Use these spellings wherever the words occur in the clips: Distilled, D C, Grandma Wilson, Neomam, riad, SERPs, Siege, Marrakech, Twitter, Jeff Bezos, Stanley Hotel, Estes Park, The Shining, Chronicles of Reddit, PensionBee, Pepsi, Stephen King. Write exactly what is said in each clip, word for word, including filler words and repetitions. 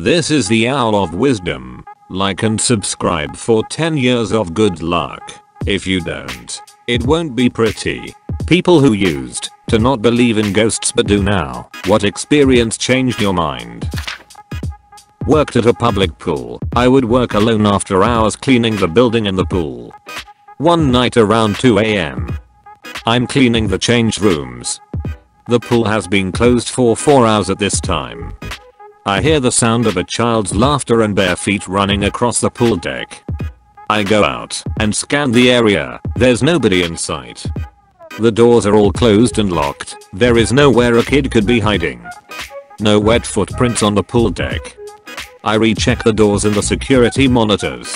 This is the Owl of Wisdom. Like and subscribe for ten years of good luck. If you don't, it won't be pretty. People who used to not believe in ghosts but do now. What experience changed your mind? Worked at a public pool. I would work alone after hours cleaning the building and the pool. One night around two a m I'm cleaning the change rooms. The pool has been closed for four hours at this time. I hear the sound of a child's laughter and bare feet running across the pool deck. I go out and scan the area. There's nobody in sight. The doors are all closed and locked. There is nowhere a kid could be hiding. No wet footprints on the pool deck. I recheck the doors and the security monitors.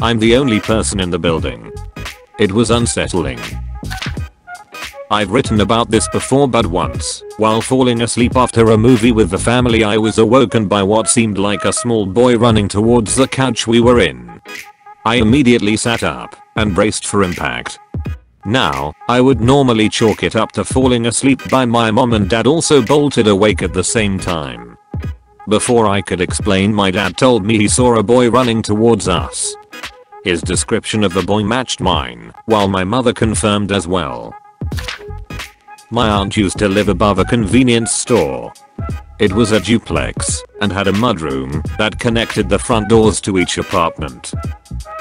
I'm the only person in the building. It was unsettling. I've written about this before, but once, while falling asleep after a movie with the family, I was awoken by what seemed like a small boy running towards the couch we were in. I immediately sat up and braced for impact. Now, I would normally chalk it up to falling asleep by my mom and dad also bolted awake at the same time. Before I could explain, my dad told me he saw a boy running towards us. His description of the boy matched mine, while my mother confirmed as well. My aunt used to live above a convenience store. It was a duplex and had a mudroom that connected the front doors to each apartment.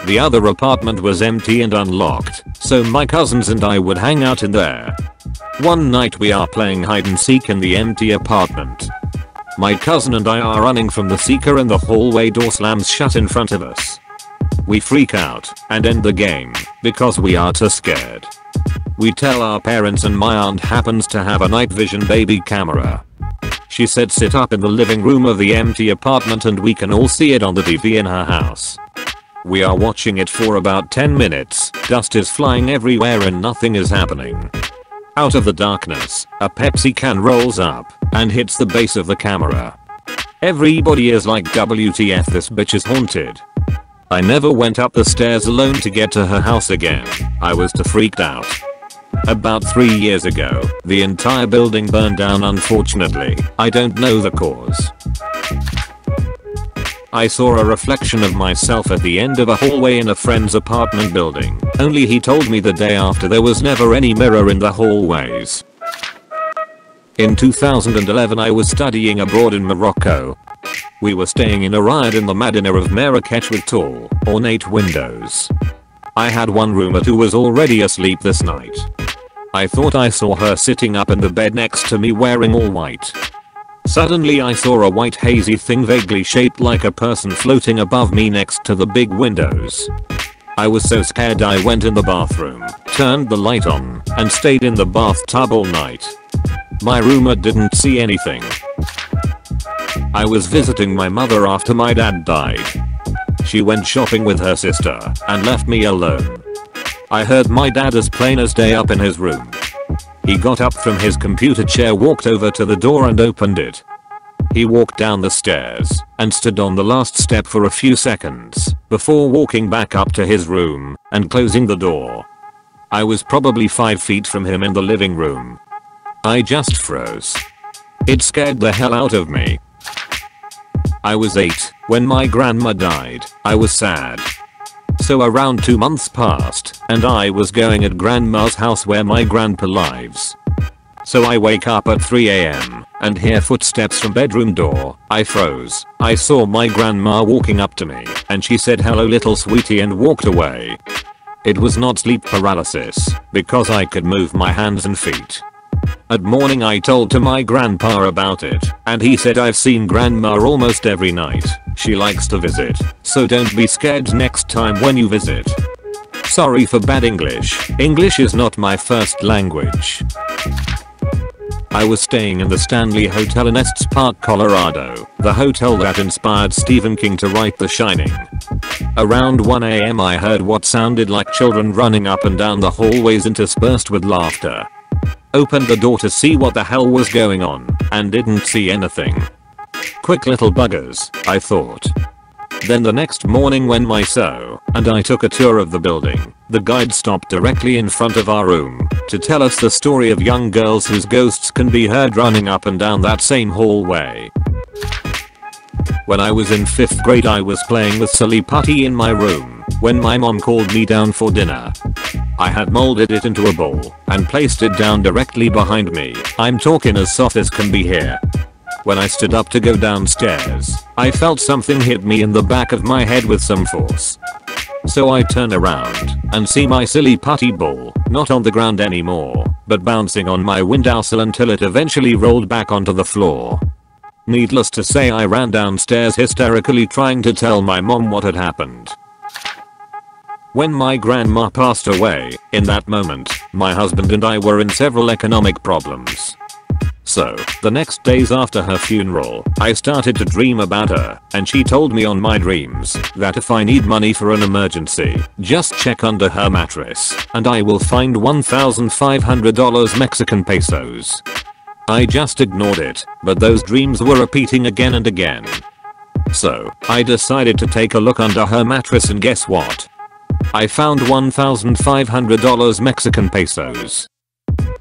The other apartment was empty and unlocked, so my cousins and I would hang out in there. One night we are playing hide and seek in the empty apartment. My cousin and I are running from the seeker and the hallway door slams shut in front of us. We freak out and end the game because we are too scared. We tell our parents and my aunt happens to have a night vision baby camera. She said sit up in the living room of the empty apartment and we can all see it on the T V in her house. We are watching it for about ten minutes, dust is flying everywhere and nothing is happening. Out of the darkness, a Pepsi can rolls up and hits the base of the camera. Everybody is like W T F, this bitch is haunted. I never went up the stairs alone to get to her house again. I was too freaked out. About three years ago, the entire building burned down, unfortunately. I don't know the cause. I saw a reflection of myself at the end of a hallway in a friend's apartment building, only he told me the day after there was never any mirror in the hallways. In two thousand eleven I was studying abroad in Morocco. We were staying in a riad in the Medina of Marrakech with tall, ornate windows. I had one roommate who was already asleep this night. I thought I saw her sitting up in the bed next to me wearing all white. Suddenly I saw a white hazy thing vaguely shaped like a person floating above me next to the big windows. I was so scared I went in the bathroom, turned the light on, and stayed in the bathtub all night. My roommate didn't see anything. I was visiting my mother after my dad died. She went shopping with her sister and left me alone. I heard my dad as plain as day up in his room. He got up from his computer chair, walked over to the door and opened it. He walked down the stairs and stood on the last step for a few seconds before walking back up to his room and closing the door. I was probably five feet from him in the living room. I just froze. It scared the hell out of me. I was eight when my grandma died. I was sad. So around two months passed and I was going at grandma's house where my grandpa lives. So I wake up at three a m and hear footsteps from bedroom door. I froze. I saw my grandma walking up to me and she said hello little sweetie and walked away. It was not sleep paralysis because I could move my hands and feet. At morning I told to my grandpa about it and he said I've seen grandma almost every night. She likes to visit, so don't be scared next time when you visit. Sorry for bad English. English is not my first language. I was staying in the Stanley Hotel in Estes Park, Colorado, the hotel that inspired Stephen King to write The Shining. Around one a m I heard what sounded like children running up and down the hallways interspersed with laughter. Opened the door to see what the hell was going on, and didn't see anything. Quick little buggers, I thought. Then the next morning when my so and I took a tour of the building, the guide stopped directly in front of our room to tell us the story of young girls whose ghosts can be heard running up and down that same hallway. When I was in fifth grade I was playing with silly putty in my room when my mom called me down for dinner. I had molded it into a ball and placed it down directly behind me. I'm talking as soft as can be here. When I stood up to go downstairs, I felt something hit me in the back of my head with some force. So I turn around and see my silly putty ball, not on the ground anymore, but bouncing on my windowsill until it eventually rolled back onto the floor. Needless to say, I ran downstairs hysterically trying to tell my mom what had happened. When my grandma passed away, in that moment, my husband and I were in several economic problems. So, the next days after her funeral, I started to dream about her, and she told me on my dreams that if I need money for an emergency, just check under her mattress, and I will find one thousand five hundred Mexican pesos. I just ignored it, but those dreams were repeating again and again. So, I decided to take a look under her mattress, and guess what? I found one thousand five hundred Mexican pesos.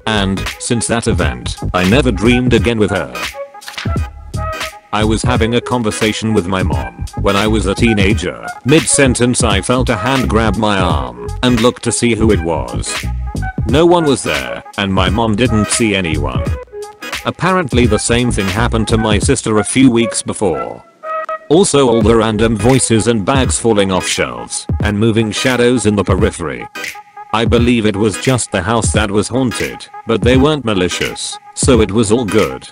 And, since that event, I never dreamed again with her. I was having a conversation with my mom when I was a teenager. Mid-sentence I felt a hand grab my arm and looked to see who it was. No one was there, and my mom didn't see anyone. Apparently the same thing happened to my sister a few weeks before. Also all the random voices and bags falling off shelves and moving shadows in the periphery. I believe it was just the house that was haunted, but they weren't malicious, so it was all good.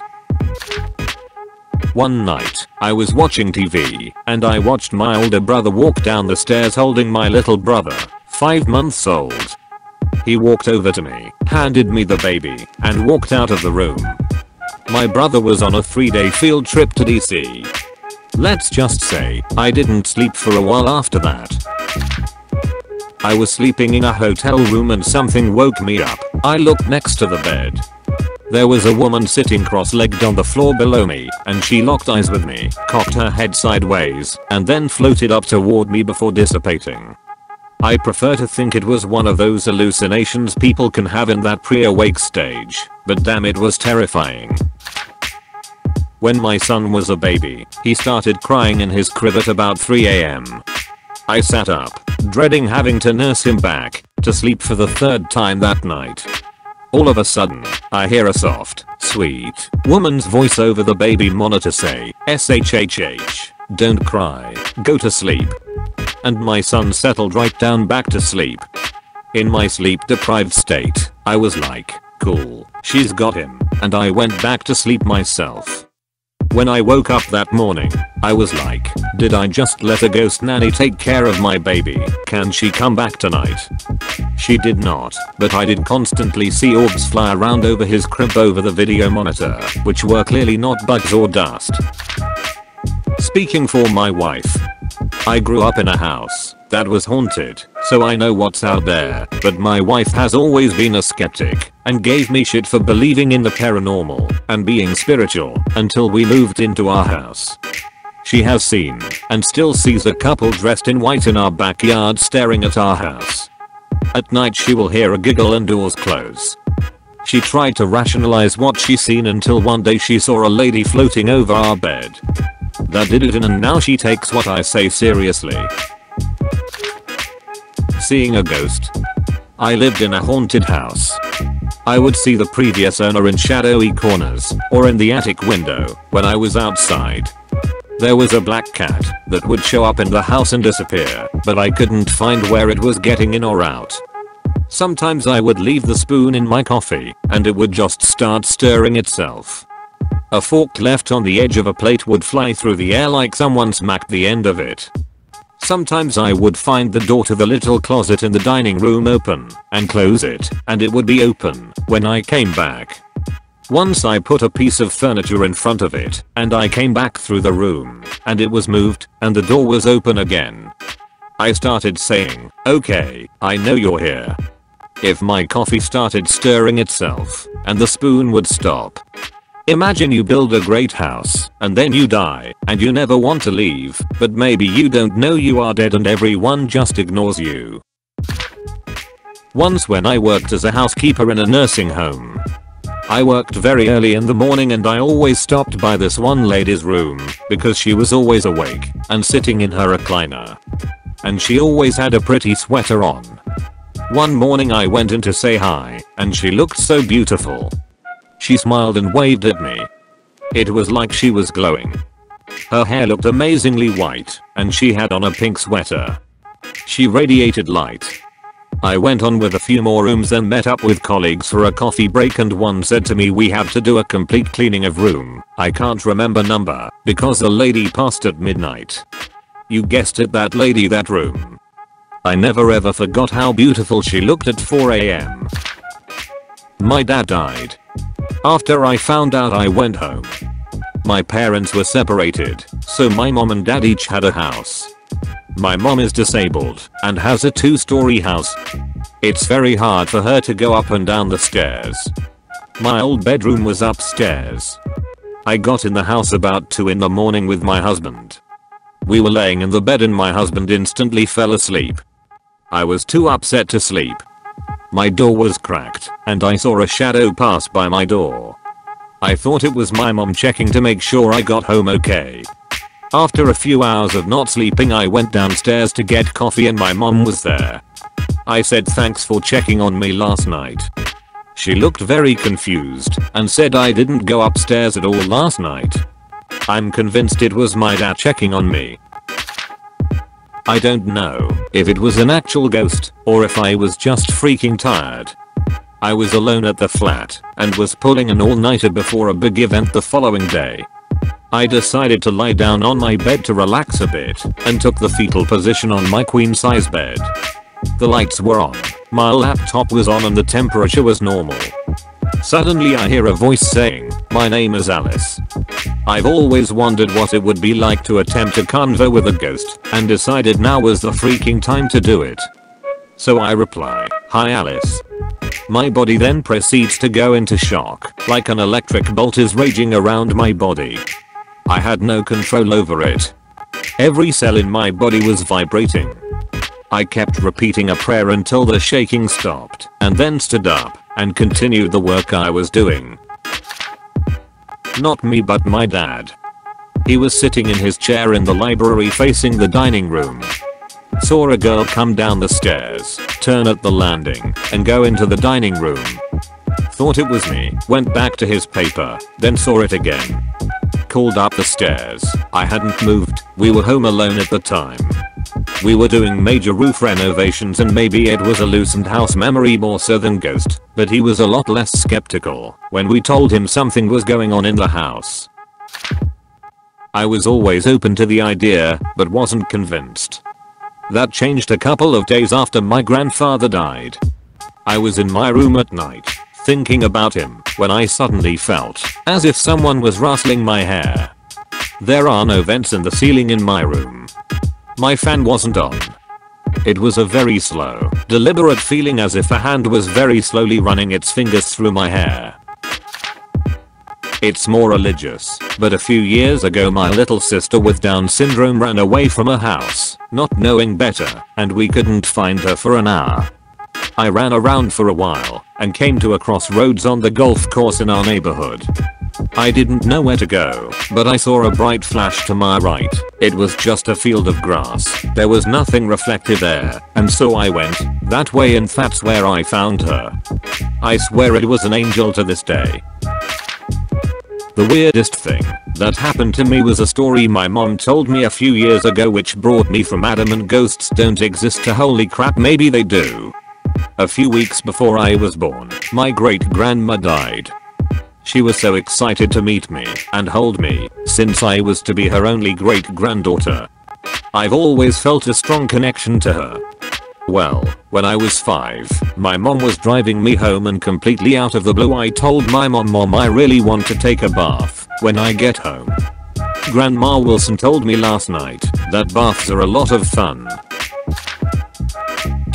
One night, I was watching T V, and I watched my older brother walk down the stairs holding my little brother, five months old. He walked over to me, handed me the baby, and walked out of the room. My brother was on a three day field trip to D C. Let's just say, I didn't sleep for a while after that. I was sleeping in a hotel room and something woke me up. I looked next to the bed. There was a woman sitting cross-legged on the floor below me, and she locked eyes with me, cocked her head sideways, and then floated up toward me before dissipating. I prefer to think it was one of those hallucinations people can have in that pre-awake stage, but damn, it was terrifying. When my son was a baby, he started crying in his crib at about three a m I sat up, dreading having to nurse him back to sleep for the third time that night. All of a sudden, I hear a soft, sweet woman's voice over the baby monitor say, "S H H H, don't cry, go to sleep." And my son settled right down back to sleep. In my sleep-deprived state, I was like, cool, she's got him, and I went back to sleep myself. When I woke up that morning, I was like, did I just let a ghost nanny take care of my baby? Can she come back tonight? She did not, but I did constantly see orbs fly around over his crib over the video monitor, which were clearly not bugs or dust. Speaking for my wife, I grew up in a house that was haunted, so I know what's out there, but my wife has always been a skeptic and gave me shit for believing in the paranormal and being spiritual until we moved into our house. She has seen and still sees a couple dressed in white in our backyard staring at our house. At night she will hear a giggle and doors close. She tried to rationalize what she's seen until one day she saw a lady floating over our bed. That did it in, and now she takes what I say seriously. Seeing a ghost. I lived in a haunted house. I would see the previous owner in shadowy corners or in the attic window when I was outside. There was a black cat that would show up in the house and disappear, but I couldn't find where it was getting in or out. Sometimes I would leave the spoon in my coffee and it would just start stirring itself. A fork left on the edge of a plate would fly through the air like someone smacked the end of it. Sometimes I would find the door to the little closet in the dining room open and close it, and it would be open when I came back. Once I put a piece of furniture in front of it, and I came back through the room, and it was moved, and the door was open again. I started saying, "Okay, I know you're here." If my coffee started stirring itself, and the spoon would stop. Imagine you build a great house, and then you die, and you never want to leave, but maybe you don't know you are dead and everyone just ignores you. Once when I worked as a housekeeper in a nursing home, I worked very early in the morning and I always stopped by this one lady's room because she was always awake and sitting in her recliner. And she always had a pretty sweater on. One morning I went in to say hi and she looked so beautiful. She smiled and waved at me. It was like she was glowing. Her hair looked amazingly white and she had on a pink sweater. She radiated light. I went on with a few more rooms and met up with colleagues for a coffee break, and one said to me, "We have to do a complete cleaning of room, I can't remember number, because a lady passed at midnight." You guessed it, that lady, that room. I never ever forgot how beautiful she looked at four a m My dad died. After I found out, I went home. My parents were separated, so my mom and dad each had a house. My mom is disabled and has a two-story house. It's very hard for her to go up and down the stairs. My old bedroom was upstairs. I got in the house about two in the morning with my husband. We were laying in the bed and my husband instantly fell asleep. I was too upset to sleep. My door was cracked and I saw a shadow pass by my door. I thought it was my mom checking to make sure I got home okay. After a few hours of not sleeping, I went downstairs to get coffee and my mom was there. I said, "Thanks for checking on me last night." She looked very confused and said, "I didn't go upstairs at all last night." I'm convinced it was my dad checking on me. I don't know if it was an actual ghost or if I was just freaking tired. I was alone at the flat and was pulling an all-nighter before a big event the following day. I decided to lie down on my bed to relax a bit and took the fetal position on my queen size bed. The lights were on, my laptop was on, and the temperature was normal. Suddenly I hear a voice saying, "My name is Alice." I've always wondered what it would be like to attempt a convo with a ghost and decided now was the freaking time to do it. So I reply, "Hi Alice." My body then proceeds to go into shock, like an electric bolt is raging around my body. I had no control over it. Every cell in my body was vibrating. I kept repeating a prayer until the shaking stopped, and then stood up and continued the work I was doing. Not me, but my dad. He was sitting in his chair in the library facing the dining room. Saw a girl come down the stairs, turn at the landing, and go into the dining room. Thought it was me, went back to his paper, then saw it again. Called up the stairs. I hadn't moved, we were home alone at the time. We were doing major roof renovations and maybe it was a loosened house memory more so than ghost, but he was a lot less skeptical when we told him something was going on in the house. I was always open to the idea, but wasn't convinced. That changed a couple of days after my grandfather died. I was in my room at night, thinking about him, when I suddenly felt as if someone was rustling my hair. There are no vents in the ceiling in my room. My fan wasn't on. It was a very slow, deliberate feeling, as if a hand was very slowly running its fingers through my hair. It's more religious, but a few years ago my little sister with Down syndrome ran away from her house, not knowing better, and we couldn't find her for an hour. I ran around for a while and came to a crossroads on the golf course in our neighborhood. I didn't know where to go, but I saw a bright flash to my right. It was just a field of grass, there was nothing reflected there, and so I went that way, and that's where I found her. I swear it was an angel to this day. The weirdest thing that happened to me was a story my mom told me a few years ago, which brought me from adamant ghosts don't exist to holy crap maybe they do. A few weeks before I was born, my great-grandma died. She was so excited to meet me and hold me, since I was to be her only great-granddaughter. I've always felt a strong connection to her. Well, when I was five, my mom was driving me home and completely out of the blue I told my mom, "Mom, I really want to take a bath when I get home. Grandma Wilson told me last night that baths are a lot of fun."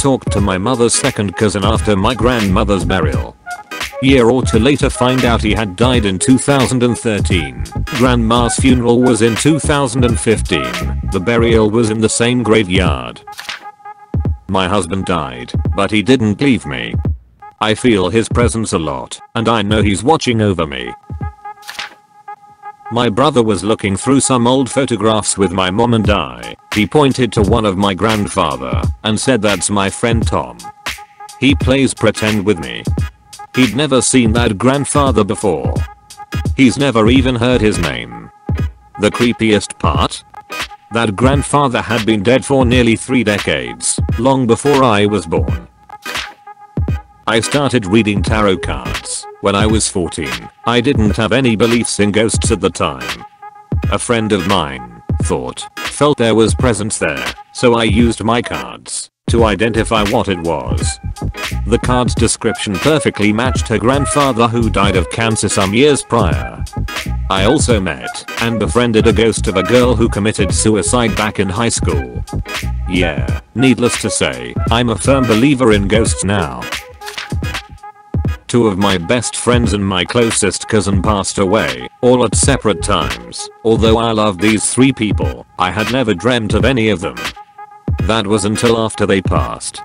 Talked to my mother's second cousin after my grandmother's burial. Year or two later, find out he had died in two thousand thirteen. Grandma's funeral was in two thousand fifteen. The burial was in the same graveyard. My husband died, but he didn't leave me. I feel his presence a lot, and I know he's watching over me. My brother was looking through some old photographs with my mom and I. He pointed to one of my grandfather and said, "That's my friend Tom. He plays pretend with me." He'd never seen that grandfather before. He's never even heard his name. The creepiest part? That grandfather had been dead for nearly three decades, long before I was born. I started reading tarot cards when I was fourteen. I didn't have any beliefs in ghosts at the time. A friend of mine thought, felt there was presence there, so I used my cards to identify what it was. The card's description perfectly matched her grandfather, who died of cancer some years prior. I also met and befriended a ghost of a girl who committed suicide back in high school. Yeah, needless to say, I'm a firm believer in ghosts now. Two of my best friends and my closest cousin passed away, all at separate times. Although I loved these three people, I had never dreamt of any of them. That was until after they passed.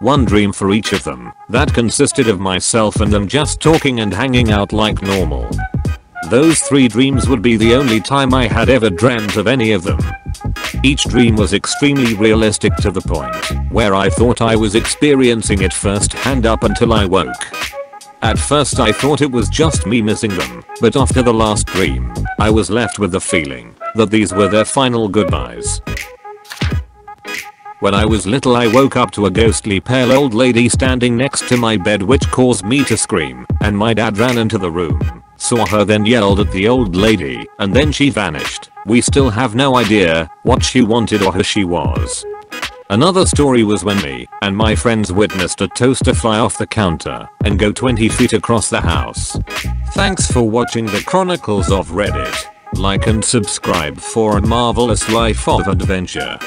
One dream for each of them, that consisted of myself and them just talking and hanging out like normal. Those three dreams would be the only time I had ever dreamt of any of them. Each dream was extremely realistic, to the point where I thought I was experiencing it firsthand up until I woke. At first I thought it was just me missing them, but after the last dream, I was left with the feeling that these were their final goodbyes. When I was little, I woke up to a ghostly pale old lady standing next to my bed, which caused me to scream, and my dad ran into the room, saw her, then yelled at the old lady, and then she vanished. We still have no idea what she wanted or who she was. Another story was when me and my friends witnessed a toaster fly off the counter and go twenty feet across the house. Thanks for watching the Chronicles of Reddit. Like and subscribe for a marvelous life of adventure.